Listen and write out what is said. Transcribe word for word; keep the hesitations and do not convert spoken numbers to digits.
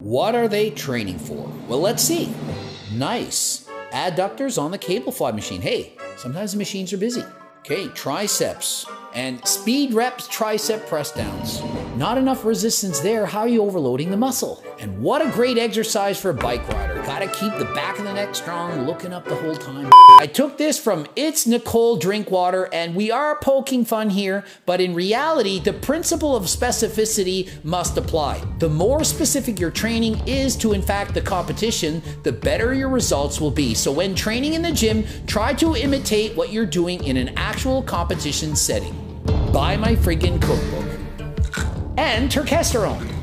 What are they training for? Well, let's see. Nice. Adductors on the cable fly machine. Hey, sometimes the machines are busy. Okay, triceps and speed reps, tricep press downs. Not enough resistance there. How are you overloading the muscle? And what a great exercise for a bike rider. Gotta keep the back of the neck strong, looking up the whole time. I took this from It's Nicole Drinkwater, and we are poking fun here, but in reality, the principle of specificity must apply. The more specific your training is to, in fact, the competition, the better your results will be. So when training in the gym, try to imitate what you're doing in an actual competition setting. Buy my freaking cookbook. And turkesterone.